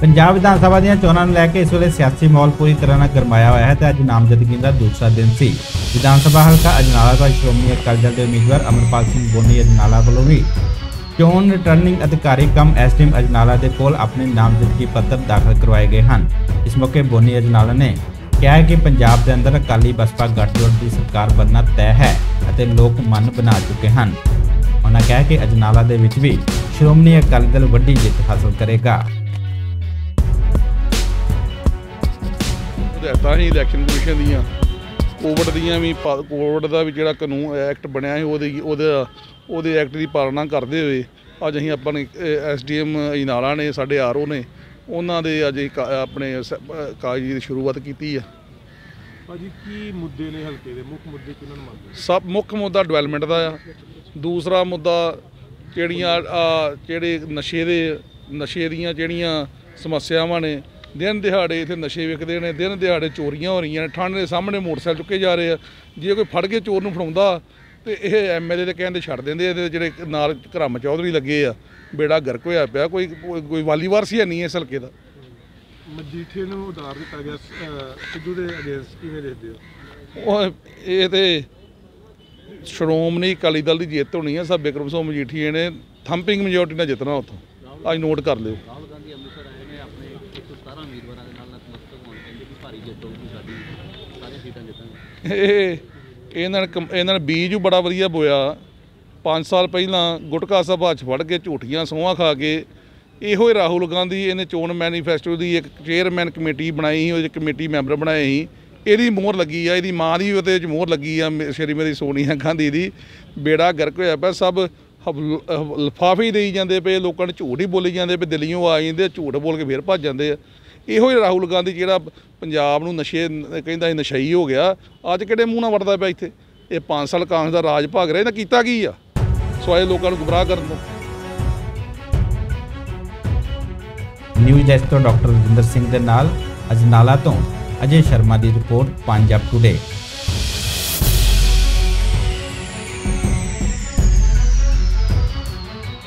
पंजाब विधान सभा ਦੀਆਂ ਚੋਣਾਂ ਨੂੰ ਲੈ ਕੇ ਇਸ ਵੇਲੇ ਸਿਆਸੀ ਮਾਹੌਲ ਪੂਰੀ ਤਰ੍ਹਾਂ ਨਾਲ ਗਰਮਾਇਆ ਹੋਇਆ ਹੈ ਤੇ ਅੱਜ ਨਾਮਜ਼ਦਗੀ ਦਾ ਦੂਸਰਾ ਦਿਨ ਸੀ। ਵਿਧਾਨ ਸਭਾ ਹਲਕਾ ਅਜਨਾਲਾ ਦਾ ਸ਼੍ਰੋਮਣੀ ਅਕਾਲੀ ਦਲ ਦੇ ਉਮੀਦਵਾਰ ਅਮਰਪਾਲ ਸਿੰਘ ਬੋਨੀ ਅਜਨਾਲਾ ਵੱਲੋਂ ਵੀ ਚੋਣ ਰਿਟਰਨਿੰਗ ਅਧਿਕਾਰੀ ਕਮ ਐਸਟੀਐਮ ਅਜਨਾਲਾ ਦੇ ਕੋਲ ਆਪਣੇ ਨਾਮਜ਼ਦਗੀ ਪੱਤਰ ਦਾਖਲ ਕਰਵਾਏ ਗਏ ਹਨ। ਇਸ ਮੌਕੇ ਬੋਨੀ ਅਜਨਾਲਾ ਨੇ ਕਿਹਾ ਹੈ ਕਿ ਪੰਜਾਬ ਦੇ ਅੰਦਰ ਅਕਾਲੀ ਬਸਪਾ ਗਠਜੋੜ ਦੀ ਸਰਕਾਰ ਬਣਨਾ ਤੈਅ ਹੈ ਅਤੇ ਲੋਕ ਮਨ ਬਣਾ ਚੁੱਕੇ ਹਨ। उन्होंने कहा कि अजनाला दे विच भी श्रोमणी अकाली दल वड्डी जित हासिल करेगा। इलेक्शन कमीशन दी कोविड दी कोविड का भी जो कानून एक्ट बनया एक्ट की पालना करते हुए अज अहीं अपने एसडीएम अजनाला ने साडे आरओ ने उन्होंने अज अपने कागज़ की शुरुआत की है। ਭਾਜੀ ਕੀ ਮੁੱਦੇ ਨੇ ਹਲਕੇ ਦੇ ਮੁੱਖ ਮੁੱਦੇ ਕਿਹਨਾਂ ਨੂੰ ਮੰਨਦੇ? ਸਭ ਮੁੱਖ ਮੁੱਦਾ ਡਿਵੈਲਪਮੈਂਟ ਦਾ ਆ। ਦੂਸਰਾ ਮੁੱਦਾ ਜਿਹੜੇ ਨਸ਼ੇ ਦੀਆਂ ਜਿਹੜੀਆਂ ਸਮੱਸਿਆਵਾਂ ਨੇ, ਦਿਨ ਦਿਹਾੜੇ ਇੱਥੇ ਨਸ਼ੇ ਵਿਕਦੇ ਨੇ, ਦਿਨ ਦਿਹਾੜੇ ਚੋਰੀਆਂ ਹੋ ਰਹੀਆਂ ਨੇ, ਠੰਡ ਦੇ ਸਾਹਮਣੇ ਮੋਟਰਸਾਈਕਲ ਚੁੱਕੇ ਜਾ ਰਹੇ ਆ। ਜੇ ਕੋਈ ਫੜ ਕੇ ਚੋਰ ਨੂੰ ਫੜਾਉਂਦਾ ਤੇ ਇਹ ਐਮਐਲਏ ਦੇ ਕਹਿੰਦੇ ਛੱਡ ਦਿੰਦੇ ਆ। ਜਿਹੜੇ ਨਾਲ ਘਰਮ ਚੌਧਰੀ ਲੱਗੇ ਆ, ਬੇੜਾ ਗਰਕ ਹੋਇਆ ਪਿਆ। ਕੋਈ ਵਾਲੀਵਾਰ ਸੀ ਨਹੀਂ ਇਸ ਹਲਕੇ ਦਾ। ਮਜੀਠੇ ਨੂੰ ਉਧਾਰ ਦਿੱਤਾ ਗਿਆ ਸਿੱਧੂ ਦੇ ਅਗੇਂਸਟ, ਕਿਵੇਂ ਦੇਖਦੇ ਹੋ? ਉਹ ਇਹ ਤੇ ਸ਼੍ਰੋਮਣੀ ਅਕਾਲੀ ਦਲ ਦੀ ਜਿੱਤ ਹੋਣੀ ਹੈ। ਸਭ ਬਿਕਰਮ ਸਿੰਘ ਮਜੀਠੀਏ ਨੇ ਥੰਪਿੰਗ ਮੈਜੋਰਟੀ ਨਾਲ ਜਿੱਤਣਾ ਉੱਥੋਂ, ਅੱਜ ਨੋਟ ਕਰ ਲਿਓ। ਰਾਹੁਲ ਗਾਂਧੀ ਅੰਮ੍ਰਿਤਸਰ ਆਏ ਨੇ ਆਪਣੇ 117 ਉਮੀਦਵਾਰਾਂ ਦੇ ਨਾਲ ਨਤਮਸਤਕ ਹੋਣ, ਕਹਿੰਦੇ ਕਿ ਭਾਰੀ ਜਿੱਤ ਹੋਊਗੀ ਸਾਡੀ, ਸਾਰੇ ਸੀਟਾਂ ਜਿੱਤਾਂਗੇ। ਇਹਨਾਂ ਨੇ ਬੀਜ ਬੜਾ ਵਧੀਆ ਬੋਇਆ। 5 ਸਾਲ ਪਹਿਲਾਂ ਗੁਟਕਾ ਸਭਾ 'ਚ ਫੜ ਕੇ ਝੂਠੀਆਂ ਸੋਹਾਂ ਖਾ ਕੇ ਇਹੋ ਰਾਹੁਲ ਗਾਂਧੀ ਇਹਨੇ ਚੋਣ ਮੈਨੀਫੈਸਟੋ ਦੀ ਇੱਕ ਚੇਅਰਮੈਨ ਕਮੇਟੀ ਬਣਾਈ, ਉਹ ਕਮੇਟੀ ਮੈਂਬਰ ਬਣਾਏ ਸੀ। ਇਹਦੀ ਮੋਹਰ ਲੱਗੀ ਆ, ਇਹਦੀ ਮਾਂ ਦੀ ਉਹਦੇ 'ਚ ਮੋਹਰ ਲੱਗੀ ਆ, ਸ਼੍ਰੀਮਤੀ ਸੋਨੀਆ ਗਾਂਧੀ ਦੀ। ਬੇੜਾ ਗਰਕ ਹੋਇਆ ਪਿਆ। ਸਭ ਲਿਫਾਫੇ ਦੇਈ ਜਾਂਦੇ ਪਏ, ਲੋਕਾਂ ਨੂੰ ਝੂਠ ਹੀ ਬੋਲੀ ਜਾਂਦੇ ਪਏ। ਦਿੱਲੀੋਂ ਆ ਜਾਂਦੇ, ਝੂਠ ਬੋਲ ਕੇ ਫਿਰ ਭੱਜ ਜਾਂਦੇ ਆ। ਇਹੋ ਹੀ ਰਾਹੁਲ ਗਾਂਧੀ ਜਿਹੜਾ ਪੰਜਾਬ ਨੂੰ ਨਸ਼ੇ ਕਹਿੰਦਾ ਨਸ਼ਈ ਹੋ ਗਿਆ, ਅੱਜ ਕਿਹੜੇ ਮੂੰਹ ਨਾਲ ਵੜਦਾ ਪਿਆ ਇੱਥੇ? ਇਹ 5 ਸਾਲ ਕਾਂਗਰਸ ਦਾ ਰਾਜ ਭਾਗ ਰਿਹਾ, ਇਹਦਾ ਕੀਤਾ ਕੀ ਆ ਸਵਾਏ ਲੋਕਾਂ ਨੂੰ ਗੁੰਮਰਾਹ ਕਰਨ ਤੋਂ? न्यूज़ एस तो डॉक्टर रजिंद्र सिंह के नाल अजनाला तो अजय शर्मा की रिपोर्ट पंजाब टूडे।